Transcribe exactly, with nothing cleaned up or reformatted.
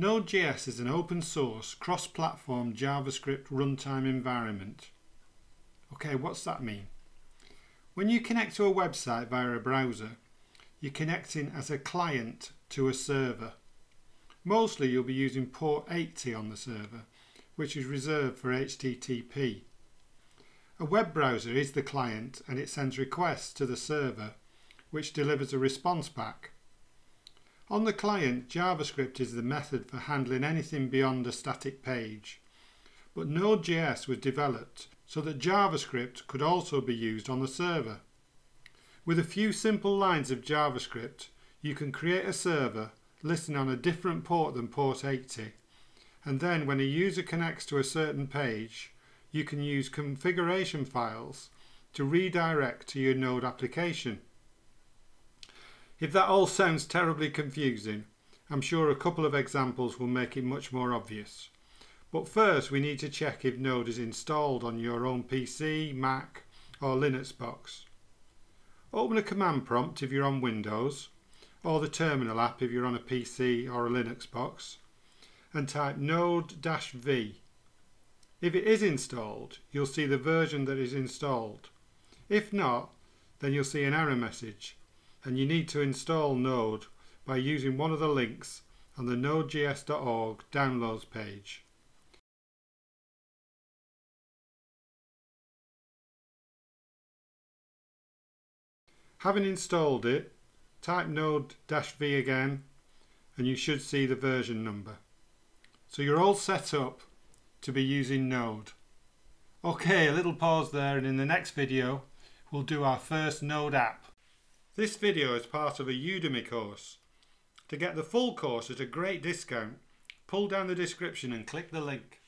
Node.js is an open source, cross-platform JavaScript runtime environment. Okay, what's that mean? When you connect to a website via a browser, you're connecting as a client to a server. Mostly you'll be using port eighty on the server, which is reserved for H T T P. A web browser is the client and it sends requests to the server, which delivers a response back. On the client, JavaScript is the method for handling anything beyond a static page. But Node.js was developed so that JavaScript could also be used on the server. With a few simple lines of JavaScript, you can create a server listening on a different port than port eighty, and then when a user connects to a certain page, you can use configuration files to redirect to your Node application. If that all sounds terribly confusing, I'm sure a couple of examples will make it much more obvious. But first, we need to check if Node is installed on your own P C, Mac, or Linux box. Open a command prompt if you're on Windows, or the terminal app if you're on a P C or a Linux box, and type node-v. If it is installed, you'll see the version that is installed. If not, then you'll see an error message, and you need to install Node by using one of the links on the node j s dot org downloads page. Having installed it, type node-v again and you should see the version number. So you're all set up to be using Node. Okay, a little pause there, and in the next video we'll do our first Node app. This video is part of a Udemy course. To get the full course at a great discount, pull down the description and click the link.